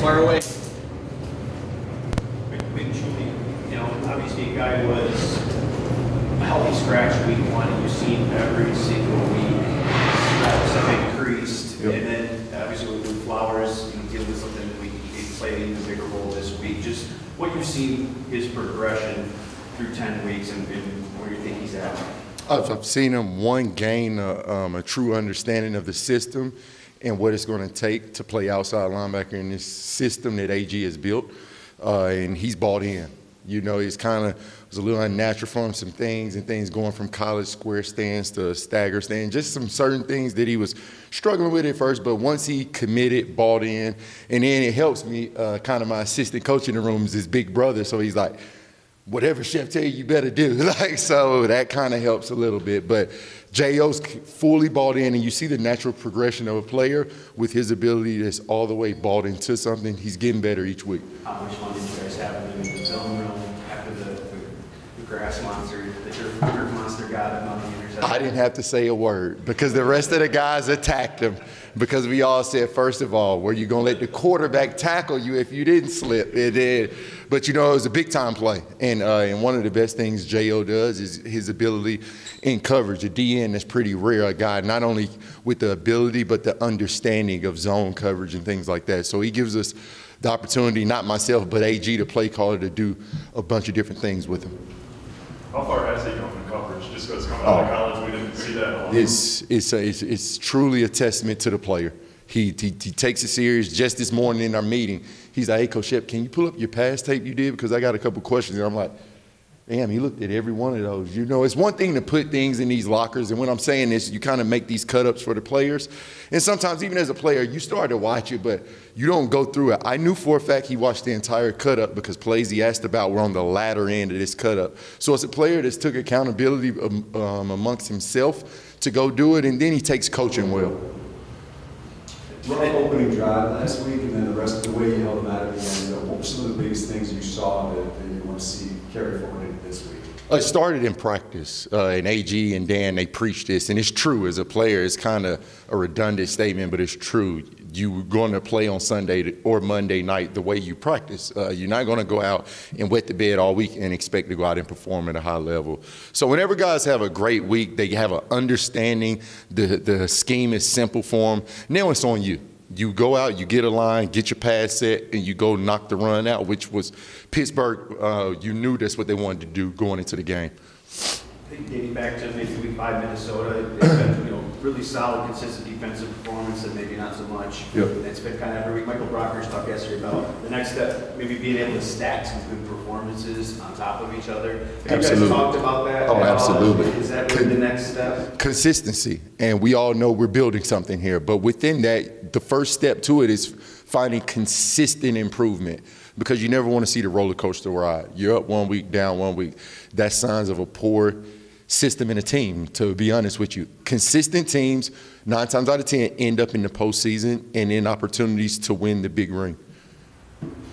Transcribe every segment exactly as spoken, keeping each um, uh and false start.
smarter way? With Julian, you know, obviously a guy was a healthy scratch week one, and you've seen every single week steps have increased. Yep. And then obviously with Flowers, you know, dealing with something that we played in the bigger role this week. Just what you've seen his progression through ten weeks, and, and where you think he's at. I've seen him, one, gain a, um, a true understanding of the system and what it's going to take to play outside linebacker in this system that A G has built, uh, and he's bought in. You know, it's kind of it was a little unnatural for him, some things and things going from college square stands to stagger stand, just some certain things that he was struggling with at first, but once he committed, bought in, and then it helps me, uh, kind of my assistant coach in the room is his big brother, so he's like, whatever Shep tell you, you better do. Like, so that kind of helps a little bit. But J O's fully bought in, and you see the natural progression of a player with his ability that's all the way bought into something. He's getting better each week. How much fun did you guys have in the film room after the, the, the grass monster, the turf monster got him on the interception? I didn't have to say a word because the rest of the guys attacked him. Because we all said, first of all, were you going to let the quarterback tackle you if you didn't slip? It did. But, you know, it was a big-time play. And, uh, and one of the best things J O does is his ability in coverage. A D N is pretty rare, a guy not only with the ability but the understanding of zone coverage and things like that. So he gives us the opportunity, not myself but A G, the play caller, to do a bunch of different things with him. How far has he gone in coverage? Just because coming out of college, we didn't see that a lot. It's, it's, a, it's, it's truly a testament to the player. He, he, he takes it serious. Just this morning in our meeting, he's like, hey, Coach Shep, can you pull up your pass tape you did? Because I got a couple questions. And I'm like, damn, he looked at every one of those. You know, it's one thing to put things in these lockers. And when I'm saying this, you kind of make these cut-ups for the players. And sometimes even as a player, you start to watch it, but you don't go through it. I knew for a fact he watched the entire cut-up because plays he asked about were on the latter end of this cut-up. So it's a player that's took accountability um, amongst himself to go do it, and then he takes coaching well. Rough opening drive last week, and then the rest of the way you held them out of the end. What were some of the biggest things you saw that, that you want to see carry forward into this week? It started in practice, uh, and A G and Dan, they preached this, and it's true as a player. It's kind of a redundant statement, but it's true. You're going to play on Sunday or Monday night the way you practice. Uh, you're not going to go out and wet the bed all week and expect to go out and perform at a high level. So whenever guys have a great week, they have an understanding, the, the scheme is simple for them. Now it's on you. You go out, you get a line, get your pass set, and you go knock the run out, which was Pittsburgh. Uh, you knew that's what they wanted to do going into the game. I think dating back to maybe week five Minnesota, it's been, you know, really solid, consistent defensive performance and maybe not so much. Yep. And it's been kind of every week. Michael Brockers talked yesterday about the next step, maybe being able to stack some good performances on top of each other. Have absolutely. You guys talked about that? Oh, absolutely. All? Is that really Con the next step? Consistency. And we all know we're building something here. But within that, the first step to it is finding consistent improvement. Because you never want to see the roller coaster ride. You're up one week, down one week. That's signs of a poor system in a team, to be honest with you. Consistent teams, nine times out of ten, end up in the postseason and in opportunities to win the big ring.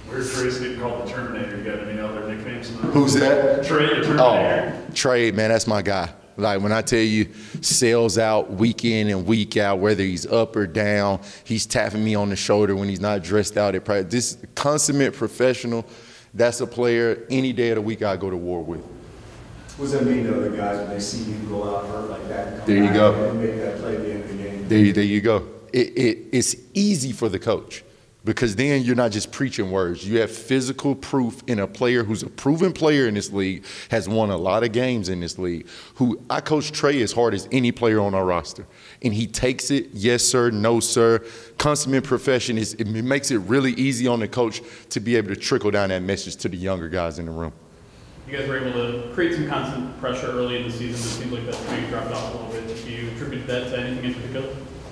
Where's Trey's getting called the Terminator? You got any other nicknames? Who's that? Trey, the Terminator. Oh, Trey, man, that's my guy. Like, when I tell you, sells out week in and week out, whether he's up or down, he's tapping me on the shoulder when he's not dressed out at practice. This consummate professional, that's a player any day of the week I go to war with. What does that mean to other guys when they see you go out hurt like that? There you go. And make that play at the end of the game. There, there you go. It, it, it's easy for the coach. Because then you're not just preaching words. You have physical proof in a player who's a proven player in this league, has won a lot of games in this league, who I coach Trey as hard as any player on our roster. And he takes it, yes, sir, no, sir. Consummate profession, is, it makes it really easy on the coach to be able to trickle down that message to the younger guys in the room. You guys were able to create some constant pressure early in the season. It seems like that's maybe dropped off a little bit. Do you attribute that to anything in particular?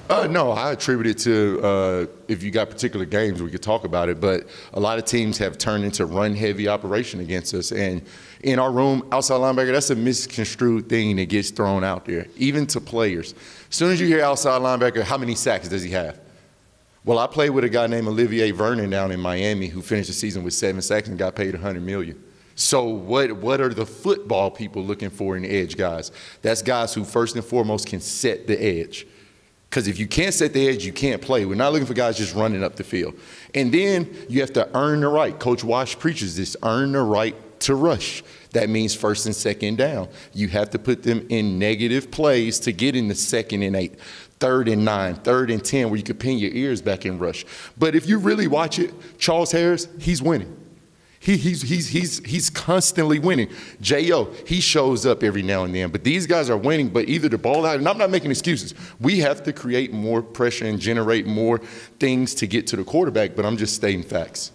Uh, no, I attribute it to uh, if you got particular games, we could talk about it. But a lot of teams have turned into run-heavy operation against us. And in our room, outside linebacker, that's a misconstrued thing that gets thrown out there, even to players. As soon as you hear outside linebacker, how many sacks does he have? Well, I played with a guy named Olivier Vernon down in Miami who finished the season with seven sacks and got paid one hundred million dollars. So what, what are the football people looking for in edge guys? That's guys who, first and foremost, can set the edge. Because if you can't set the edge, you can't play. We're not looking for guys just running up the field. And then you have to earn the right. Coach Wash preaches this, earn the right to rush. That means first and second down. You have to put them in negative plays to get in the second and eight, third and nine, third and ten, where you could pin your ears back and rush. But if you really watch it, Charles Harris, he's winning. He, he's, he's, he's, he's constantly winning. J O, he shows up every now and then. But these guys are winning, but either the ball out, and I'm not making excuses. We have to create more pressure and generate more things to get to the quarterback, but I'm just stating facts.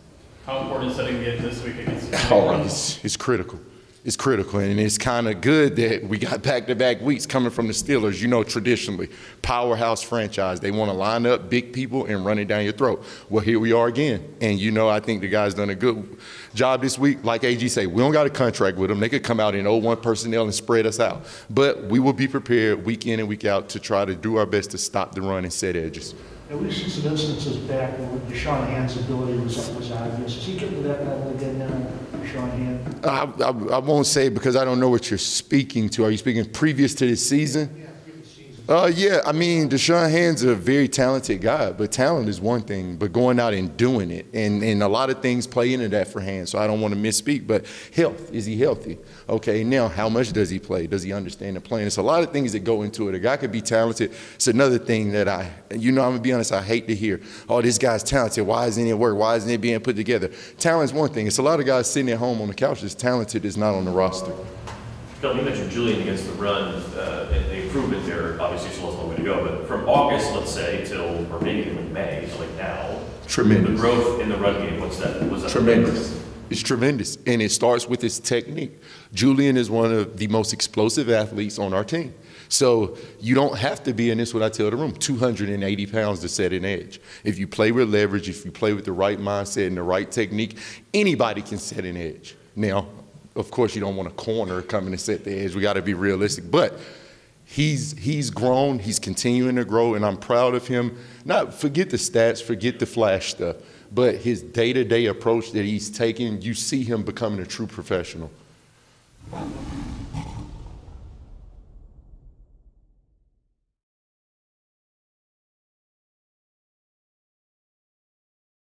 How important is setting the edge this week against the oh, it's, it's critical. It's critical, and it's kind of good that we got back-to-back weeks coming from the Steelers. You know, traditionally, powerhouse franchise. They want to line up big people and run it down your throat. Well, here we are again. And, you know, I think the guys done a good job this week. Like A G say, we don't got a contract with them. They could come out in oh one personnel and spread us out. But we will be prepared week in and week out to try to do our best to stop the run and set edges. And we've seen some instances back where Deshaun Hand's ability was, was obvious. Is he getting to that level again now? Hand. I, I, I won't say because I don't know what you're speaking to. Are you speaking previous to this season? Yeah, previous season. Uh, yeah, I mean, Deshaun Hand's a very talented guy, but talent is one thing, but going out and doing it. And, and a lot of things play into that for Hand, so I don't want to misspeak. But health, is he healthy? Okay, now how much does he play? Does he understand the plan? It's a lot of things that go into it. A guy could be talented. It's another thing that I, you know, I'm going to be honest, I hate to hear, oh, this guy's talented. Why isn't it work? Why isn't it being put together? Talent's one thing. It's a lot of guys sitting at home on the couch that's talented is not on the roster. Phil, you mentioned Julian against the run, uh, and the improvement there, obviously still has a long way to go, but from August, let's say, till, or maybe even May, like now. Tremendous. The growth in the run game, what's that? What's that? Tremendous. It's tremendous, and it starts with his technique. Julian is one of the most explosive athletes on our team. So you don't have to be, and this is what I tell the room, two hundred eighty pounds to set an edge. If you play with leverage, if you play with the right mindset and the right technique, anybody can set an edge. Now, of course, you don't want a corner coming to set the edge. We got to be realistic, but He's, he's grown, he's continuing to grow, and I'm proud of him. Not forget the stats, forget the flash stuff, but his day-to-day approach that he's taking, you see him becoming a true professional.